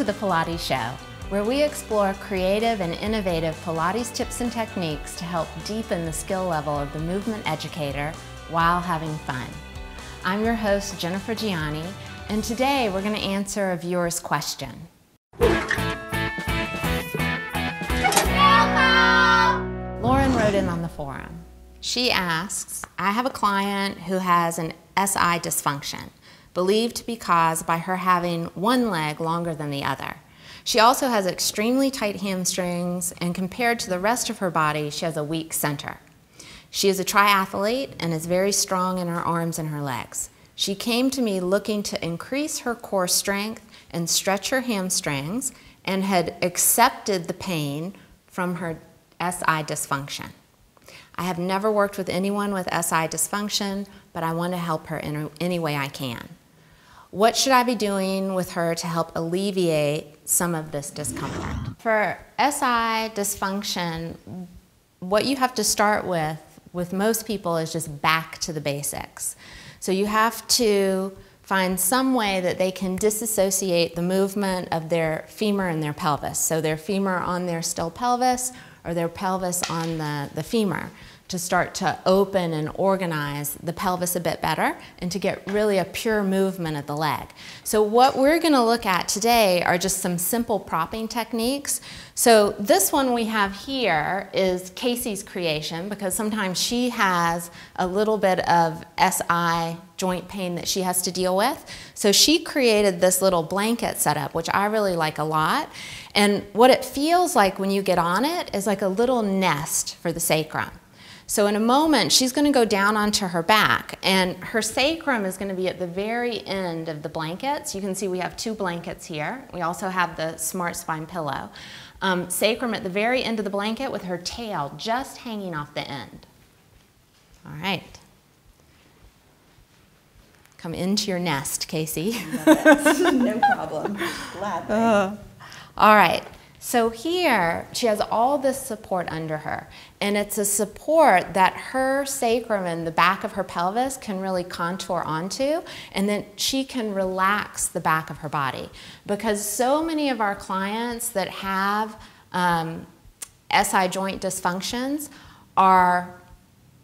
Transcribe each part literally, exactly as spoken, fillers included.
to the Pilates Show, where we explore creative and innovative Pilates tips and techniques to help deepen the skill level of the movement educator while having fun. I'm your host, Jennifer Gianni, and today we're going to answer a viewer's question. Lauren wrote in on the forum. She asks, I have a client who has an S I dysfunction, believed to be caused by her having one leg longer than the other. She also has extremely tight hamstrings, and compared to the rest of her body, she has a weak center. She is a triathlete and is very strong in her arms and her legs. She came to me looking to increase her core strength and stretch her hamstrings, and had accepted the pain from her S I dysfunction. I have never worked with anyone with S I dysfunction, but I want to help her in any way I can. What should I be doing with her to help alleviate some of this discomfort? For S I dysfunction, what you have to start with, with most people, is just back to the basics. So you have to find some way that they can disassociate the movement of their femur and their pelvis. So their femur on their still pelvis, or their pelvis on the, the femur, to start to open and organize the pelvis a bit better and to get really a pure movement of the leg. So what we're gonna look at today are just some simple propping techniques. So this one we have here is Casey's creation, because sometimes she has a little bit of S I joint pain that she has to deal with. So she created this little blanket setup, which I really like a lot. And what it feels like when you get on it is like a little nest for the sacrum. So in a moment, she's going to go down onto her back, and her sacrum is going to be at the very end of the blankets. You can see we have two blankets here. We also have the Smart Spine pillow. Um, sacrum at the very end of the blanket with her tail just hanging off the end. All right. Come into your nest, Casey. No problem. Gladly. Uh, all right. So here, she has all this support under her, and it's a support that her sacrum and the back of her pelvis can really contour onto, and then she can relax the back of her body. Because so many of our clients that have um, S I joint dysfunctions are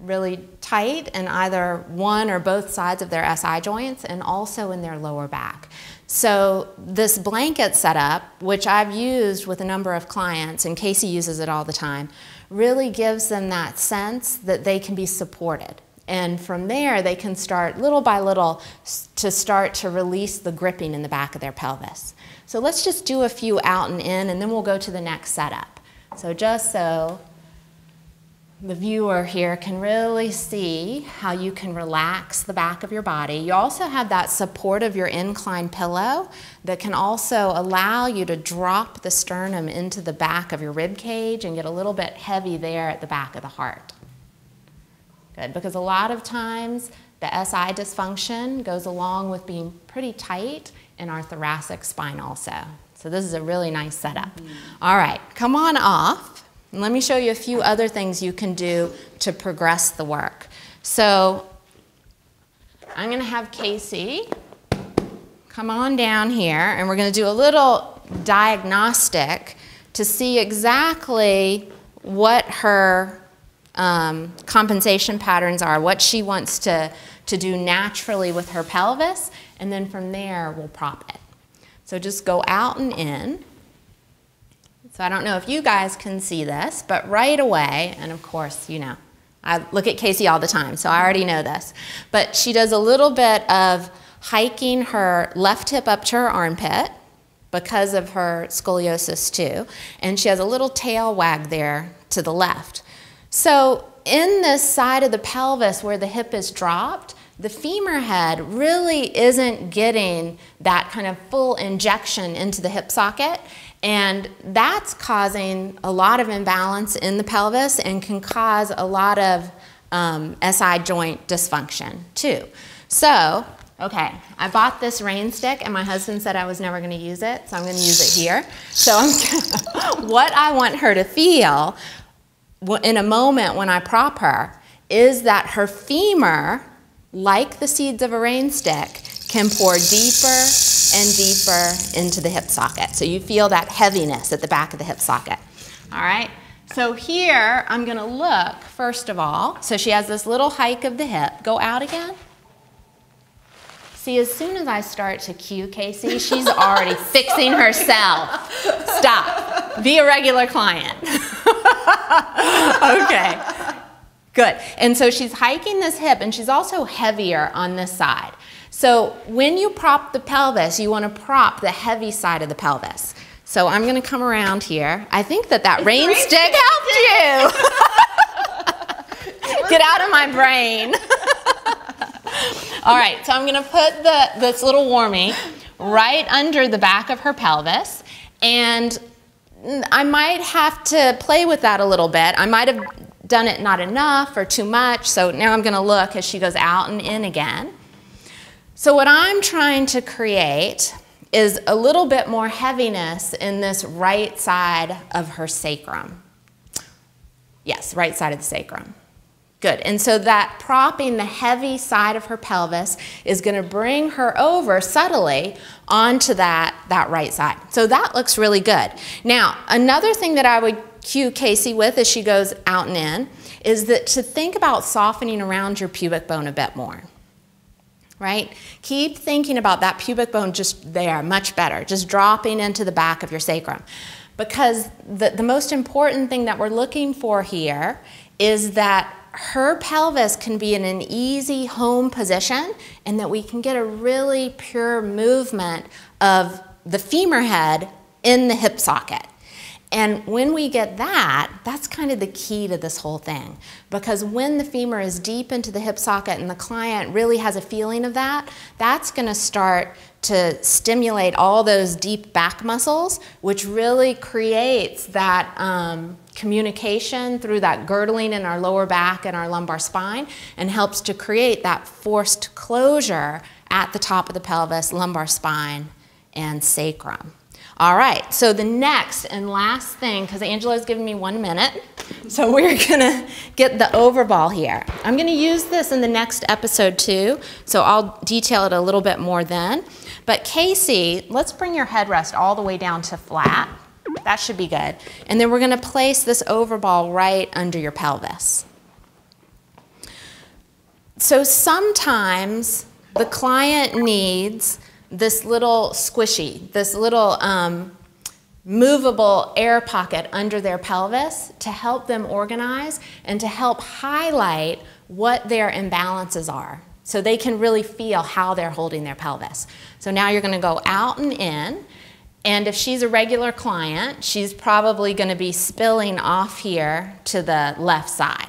really tight in either one or both sides of their S I joints, and also in their lower back. So this blanket setup, which I've used with a number of clients, and Casey uses it all the time, really gives them that sense that they can be supported. And from there, they can start little by little to start to release the gripping in the back of their pelvis. So let's just do a few out and in, and then we'll go to the next setup. So just so the viewer here can really see how you can relax the back of your body. You also have that support of your incline pillow that can also allow you to drop the sternum into the back of your rib cage and get a little bit heavy there at the back of the heart. Good, because a lot of times the S I dysfunction goes along with being pretty tight in our thoracic spine also. So this is a really nice setup. Mm-hmm. All right, come on off. And let me show you a few other things you can do to progress the work. So I'm going to have Casey come on down here, and we're going to do a little diagnostic to see exactly what her um, compensation patterns are, what she wants to, to do naturally with her pelvis, and then from there we'll prop it. So just go out and in. So I don't know if you guys can see this, but right away, and of course, you know, I look at Casey all the time, so I already know this, but she does a little bit of hiking her left hip up to her armpit because of her scoliosis too, and she has a little tail wag there to the left. So in this side of the pelvis where the hip is dropped, the femur head really isn't getting that kind of full injection into the hip socket, and that's causing a lot of imbalance in the pelvis and can cause a lot of um, S I joint dysfunction too. So, okay, I bought this rain stick, and my husband said I was never going to use it, so I'm going to use it here. So I'm gonna, what I want her to feel in a moment when I prop her is that her femur, like the seeds of a rain stick, can pour deeper and deeper into the hip socket. So you feel that heaviness at the back of the hip socket. All right, so here I'm going to look, first of all. So she has this little hike of the hip. Go out again. See, as soon as I start to cue Casey, she's already fixing herself. Stop. Be a regular client. Okay. Good. And so she's hiking this hip, and she's also heavier on this side. So when you prop the pelvis, you want to prop the heavy side of the pelvis. So I'm going to come around here. I think that that rain, rain stick, stick helped you. Get out of my brain. All right, so I'm going to put the, this little warmie right under the back of her pelvis, and I might have to play with that a little bit. I might have done it not enough or too much, so now I'm going to look as she goes out and in again. So what I'm trying to create is a little bit more heaviness in this right side of her sacrum. Yes, right side of the sacrum. Good, and so that propping the heavy side of her pelvis is going to bring her over subtly onto that, that right side. So that looks really good. Now, another thing that I would cue Casey with as she goes out and in is that to think about softening around your pubic bone a bit more. Right? Keep thinking about that pubic bone just there, much better, just dropping into the back of your sacrum. Because the, the most important thing that we're looking for here is that her pelvis can be in an easy home position and that we can get a really pure movement of the femur head in the hip socket. And when we get that, that's kind of the key to this whole thing. Because when the femur is deep into the hip socket and the client really has a feeling of that, that's going to start to stimulate all those deep back muscles, which really creates that um, communication through that girdling in our lower back and our lumbar spine, and helps to create that forced closure at the top of the pelvis, lumbar spine, and sacrum. All right, so the next and last thing, because Angela's given me one minute, so we're gonna get the overball here. I'm gonna use this in the next episode too, so I'll detail it a little bit more then. But Casey, let's bring your headrest all the way down to flat. That should be good. And then we're gonna place this overball right under your pelvis. So sometimes the client needs this little squishy, this little um, movable air pocket under their pelvis to help them organize and to help highlight what their imbalances are so they can really feel how they're holding their pelvis. So now you're going to go out and in, and if she's a regular client, she's probably going to be spilling off here to the left side.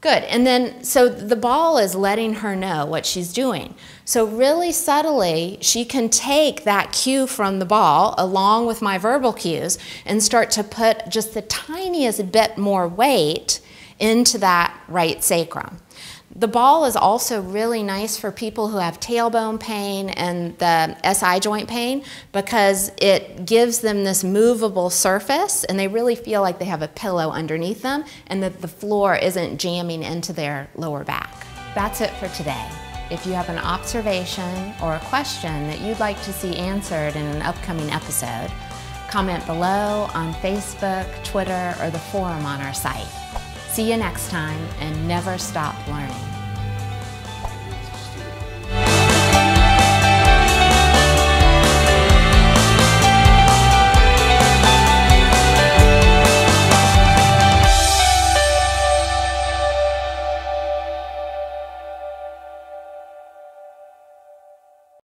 Good, and then, so the ball is letting her know what she's doing. So really subtly, she can take that cue from the ball, along with my verbal cues, and start to put just the tiniest bit more weight into that right sacrum. The ball is also really nice for people who have tailbone pain and the S I joint pain, because it gives them this movable surface and they really feel like they have a pillow underneath them and that the floor isn't jamming into their lower back. That's it for today. If you have an observation or a question that you'd like to see answered in an upcoming episode, comment below on Facebook, Twitter, or the forum on our site. See you next time, and never stop learning.